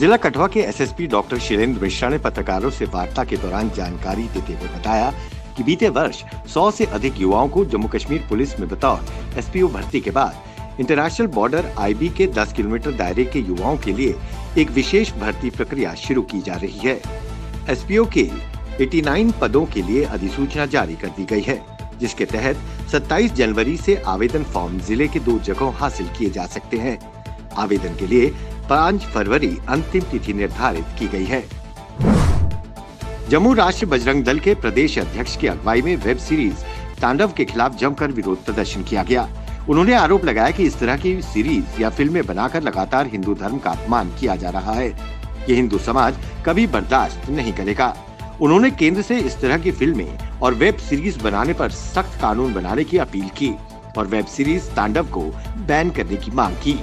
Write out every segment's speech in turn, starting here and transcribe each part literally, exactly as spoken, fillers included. जिला कठवा के S S P doctor Shilendra Mishra ने पत्रकारों से वार्ता के दौरान जानकारी देते हुए बताया कि बीते वर्ष सौ से अधिक युवाओं को जम्मू कश्मीर पुलिस में बतौर एस पी ओ भर्ती के बाद इंटरनेशनल बॉर्डर आई बी के दस किलोमीटर दायरे के युवाओं के लिए एक विशेष भर्ती प्रक्रिया शुरू की जा रही है। एस पी ओ के नवासी पदों के लिए अधिसूचना जारी कर दी गई है, जिसके तहत सत्ताईस जनवरी से आवेदन फॉर्म जिले के दो जगहों हासिल किए जा सकते हैं। आवेदन के लिए पाँच फरवरी अंतिम तिथि निर्धारित की गई है। जम्मू राष्ट्रीय बजरंग दल के प्रदेश अध्यक्ष की अगुवाई में वेब सीरीज तांडव के खिलाफ जमकर विरोध प्रदर्शन किया गया। उन्होंने आरोप लगाया कि इस तरह की सीरीज या फिल्में बनाकर लगातार हिंदू धर्म का अपमान किया जा रहा है, ये हिंदू समाज कभी बर्दाश्त नहीं करेगा। उन्होंने केंद्र से इस तरह की फिल्में और वेब सीरीज बनाने पर सख्त कानून बनाने की अपील की और वेब सीरीज तांडव को बैन करने की मांग की।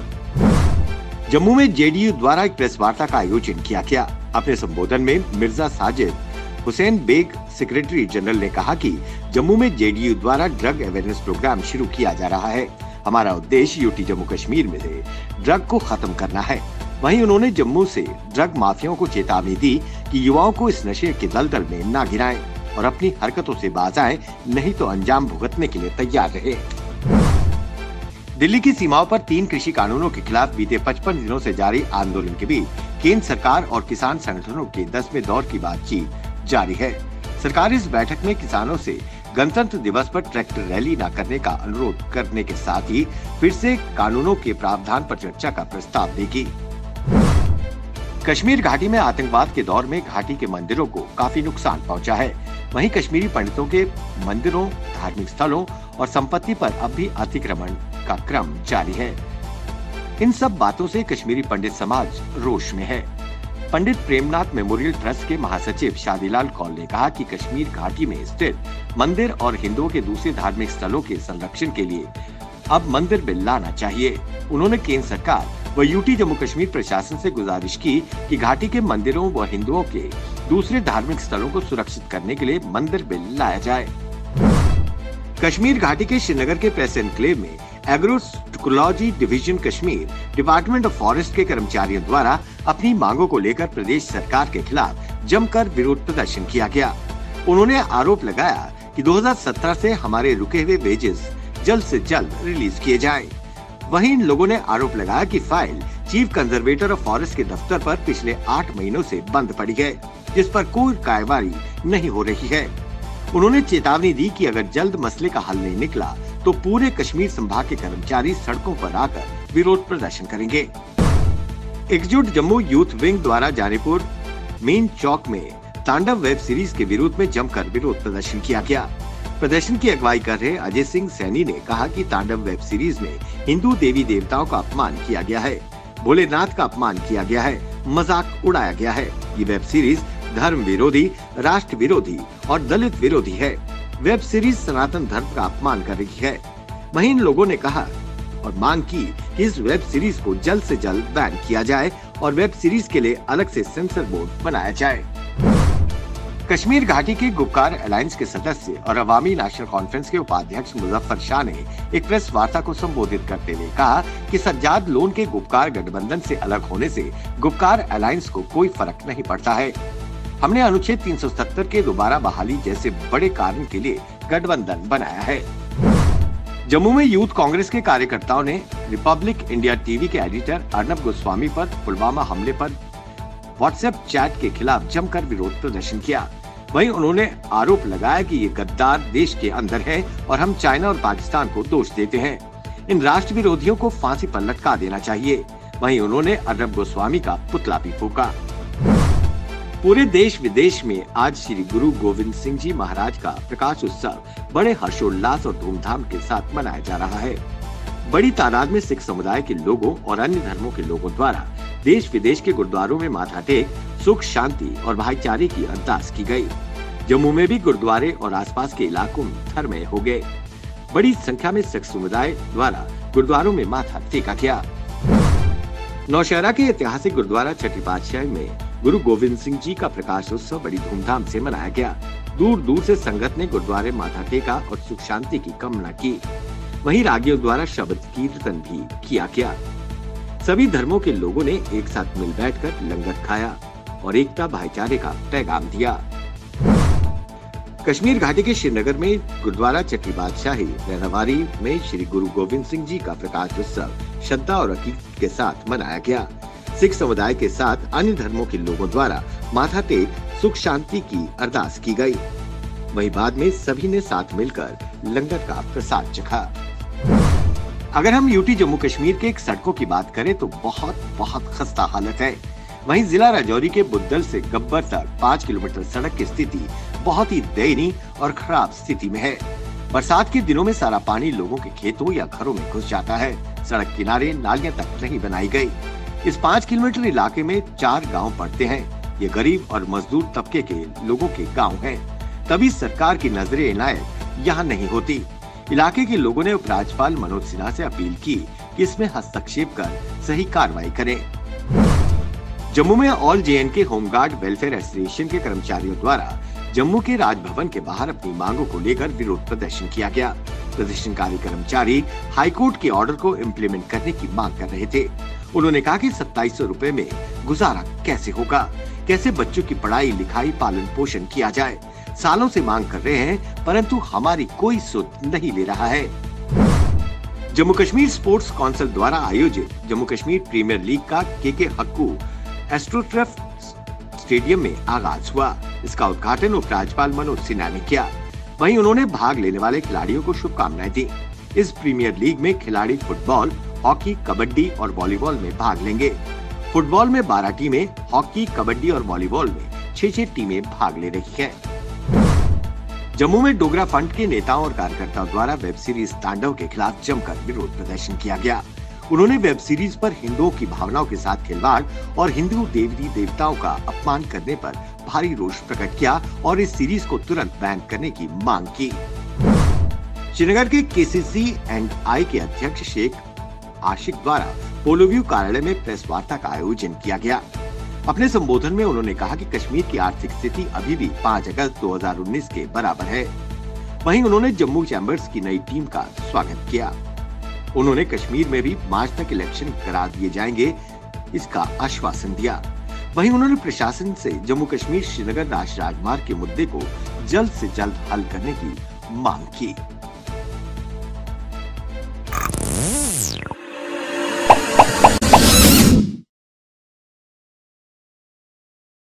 जम्मू में जे डी यू द्वारा एक प्रेस वार्ता का आयोजन किया गया। अपने संबोधन में मिर्जा साजिद हुसैन बेग सेक्रेटरी जनरल ने कहा कि जम्मू में जे डी यू द्वारा ड्रग अवेयरनेस प्रोग्राम शुरू किया जा रहा है। हमारा उद्देश्य यूटी जम्मू कश्मीर में से ड्रग को खत्म करना है। वहीं उन्होंने जम्मू से ड्रग माफियाओं को चेतावनी दी कि युवाओं को इस नशे के दलदल में ना गिराएं और अपनी हरकतों से बाज आएं, नहीं तो अंजाम भुगतने के लिए तैयार रहे। दिल्ली की सीमाओं पर तीन कृषि कानूनों के खिलाफ बीते पचपन दिनों से जारी आंदोलन के बीच केंद्र सरकार और किसान संगठनों के दसवें दौर की बातचीत जारी है। सरकार इस बैठक में किसानों से गणतंत्र दिवस पर ट्रैक्टर रैली न करने का अनुरोध करने के साथ ही फिर से कानूनों के प्रावधान पर चर्चा का प्रस्ताव देगी। कश्मीर घाटी में आतंकवाद के दौर में घाटी के मंदिरों को काफी नुकसान पहुंचा है। वहीं कश्मीरी पंडितों के मंदिरों, धार्मिक स्थलों और संपत्ति पर अब भी अतिक्रमण का क्रम जारी है। इन सब बातों से कश्मीरी पंडित समाज रोष में है। पंडित प्रेमनाथ मेमोरियल ट्रस्ट के महासचिव शादीलाल कौल ने कहा कि कश्मीर घाटी में स्थित मंदिर और हिंदुओं के दूसरे धार्मिक स्थलों के संरक्षण के लिए अब मंदिर बिल लाना चाहिए। उन्होंने केंद्र सरकार वह यूटी जम्मू कश्मीर प्रशासन से गुजारिश की कि घाटी के मंदिरों व हिंदुओं के दूसरे धार्मिक स्थलों को सुरक्षित करने के लिए मंदिर बिल लाया जाए। कश्मीर घाटी के श्रीनगर के प्रेस एनक्लेव में agroecology division Kashmir department of forest के कर्मचारियों द्वारा अपनी मांगों को लेकर प्रदेश सरकार के खिलाफ जमकर विरोध प्रदर्शन किया गया। उन्होंने आरोप लगाया कि दो हजार सत्रह से हमारे रुके हुए वेजेस जल्द से जल्द रिलीज किए जाएं। वहीं इन लोगों ने आरोप लगाया कि file chief conservator of forest के दफ्तर पर पिछले आठ महीनों से बंद पड़ी है, जिस पर कोई कार्रवाई नहीं हो रही है। उन्होंने चेतावनी दी कि अगर जल्द मसले का हल नहीं निकला तो पूरे कश्मीर संभाग के कर्मचारी सड़कों पर आकर विरोध प्रदर्शन करेंगे। एकजुट जम्मू यूथ विंग द्वारा जानीपुर मेन चौक में तांडव वेब सीरीज के विरोध में जमकर विरोध प्रदर्शन किया गया। प्रदर्शन की अगुवाई कर रहे अजय सिंह सैनी ने कहा कि तांडव वेब सीरीज में हिंदू देवी देवताओं का अपमान किया गया है, भोलेनाथ का अपमान किया गया है, मजाक उड़ाया गया है। ये वेब सीरीज धर्म विरोधी, राष्ट्र विरोधी और दलित विरोधी है। वेब सीरीज सनातन धर्म का अपमान कर रही है। वहीं इन लोगों ने कहा और मांग की कि इस वेब सीरीज को जल्द से जल्द बैन किया जाए और वेब सीरीज के लिए अलग से सेंसर बोर्ड बनाया जाए। कश्मीर घाटी के गुपकार अलायंस के सदस्य और अवामी नेशनल कॉन्फ्रेंस के उपाध्यक्ष मुजफ्फर शाह ने एक प्रेस वार्ता को संबोधित करते हुए कहा कि सज्जाद लोन के गुपकार गठबंधन से अलग होने से गुपकार अलायंस को कोई फर्क नहीं पड़ता है। हमने अनुच्छेद तीन सौ सत्तर के दोबारा बहाली जैसे बड़े कारण के लिए गठबंधन बनाया है। जम्मू में यूथ कांग्रेस के कार्यकर्ताओं ने रिपब्लिक इंडिया टीवी के एडिटर अर्णव गोस्वामी पर पुलवामा हमले पर व्हाट्सएप चैट के खिलाफ जमकर विरोध प्रदर्शन किया। वहीं उन्होंने आरोप लगाया कि ये गद्दार देश के अंदर है और हम चाइना और पाकिस्तान को दोष देते हैं। इन राष्ट्र विरोधियों को फांसी पर लटका देना चाहिए। वहीं उन्होंने अर्णव गोस्वामी का पुतला भी फूंका। पूरे देश विदेश में आज श्री गुरु गोविंद सिंह जी महाराज का प्रकाश उत्सव बड़े हर्षोल्लास और धूमधाम के साथ मनाया जा रहा है। बड़ी तादाद में सिख समुदाय के लोगों और अन्य धर्मों के लोगों द्वारा देश विदेश के गुरुद्वारों में माथा टेक सुख, शांति और भाईचारे की अरदास की गई। जम्मू में भी गुरुद्वारे और आसपास के इलाकों में धर्ममय हो गए। बड़ी संख्या में सिख समुदाय द्वारा गुरुद्वारों में माथा टेका गया। नौशहरा के ऐतिहासिक गुरुद्वारा छठी पातशाही में गुरु गोविंद सिंह जी का प्रकाश उत्सव बड़ी धूमधाम से मनाया गया। दूर दूर से संगत ने गुरुद्वारे माथा टेका और सुख शांति की कामना की। वहीं रागियों द्वारा शब्द कीर्तन भी किया गया। सभी धर्मों के लोगों ने एक साथ मिल बैठकर लंगर खाया और एकता भाईचारे का पैगाम दिया। कश्मीर घाटी के श्रीनगर में गुरुद्वारा चट्टी बादशाही रहनवारी में श्री गुरु गोविंद सिंह जी का प्रकाश उत्सव श्रद्धा और अकीदत के साथ मनाया गया। सिख समुदाय के साथ अन्य धर्मों के लोगों द्वारा माथा टेक सुख शांति की अरदास की गई। वहीं बाद में सभी ने साथ मिलकर लंगर का प्रसाद चखा। अगर हम यूटी जम्मू कश्मीर के एक सड़कों की बात करें तो बहुत बहुत खस्ता हालत है। वहीं जिला राजौरी के बुद्दल से गब्बर तक पाँच किलोमीटर सड़क की स्थिति बहुत ही दयनीय और खराब स्थिति में है। बरसात के दिनों में सारा पानी लोगों के खेतों या घरों में घुस जाता है। सड़क किनारे नालियां तक नहीं बनाई गई। इस पाँच किलोमीटर इलाके में चार गांव पड़ते हैं। ये गरीब और मजदूर तबके के लोगों के गांव हैं। तभी सरकार की नजरे इनायत यहाँ नहीं होती। इलाके के लोगों ने उपराज्यपाल मनोज सिन्हा से अपील की कि इसमें हस्तक्षेप कर सही कार्रवाई करें। जम्मू में all J N K home guard welfare association के कर्मचारियों द्वारा जम्मू के राजभवन के बाहर अपनी मांगों को लेकर विरोध प्रदर्शन किया गया। प्रदर्शनकारी कर्मचारी हाईकोर्ट के ऑर्डर को इम्प्लीमेंट करने की मांग कर रहे थे। उन्होंने कहा कि सत्ताईस सौ रूपए में गुजारा कैसे होगा, कैसे बच्चों की पढ़ाई लिखाई पालन पोषण किया जाए। सालों से मांग कर रहे हैं परंतु हमारी कोई सुध नहीं ले रहा है। जम्मू कश्मीर स्पोर्ट्स काउंसिल द्वारा आयोजित जम्मू कश्मीर प्रीमियर लीग का केके हक्कू एस्ट्रोट्रेफ स्टेडियम में आगाज हुआ। इसका उद्घाटन उपराज्यपाल मनोज सिन्हा ने किया। वहीं उन्होंने भाग लेने वाले खिलाड़ियों को शुभकामनाएं दी। इस प्रीमियर लीग में खिलाड़ी फुटबॉल, हॉकी, कबड्डी और वॉलीबॉल में भाग लेंगे। फुटबॉल में बारह टीमें, हॉकी, कबड्डी और वॉलीबॉल में छह छह टीमें भाग ले रही है। जम्मू में डोगरा फ्रंट के नेताओं और कार्यकर्ताओं द्वारा वेब सीरीज तांडव के खिलाफ जमकर विरोध प्रदर्शन किया गया। उन्होंने वेब सीरीज पर हिंदुओं की भावनाओं के साथ खिलवाड़ और हिंदू देवी देवताओं का अपमान करने पर भारी रोष प्रकट किया और इस सीरीज को तुरंत बैन करने की मांग की। श्रीनगर के के सी सी एंड आई के अध्यक्ष शेख आशिक द्वारा पोलोव्यू कार्यालय में प्रेस वार्ता का आयोजन किया गया। अपने संबोधन में उन्होंने कहा कि कश्मीर की आर्थिक स्थिति अभी भी पाँच अगस्त दो हज़ार उन्नीस के बराबर है। वहीं उन्होंने जम्मू चैंबर्स की नई टीम का स्वागत किया। उन्होंने कश्मीर में भी मार्च तक इलेक्शन करा दिए जाएंगे, इसका आश्वासन दिया। वहीं उन्होंने प्रशासन से जम्मू कश्मीर श्रीनगर राष्ट्रीय राजमार्ग के मुद्दे को जल्द से जल्द हल करने की मांग की।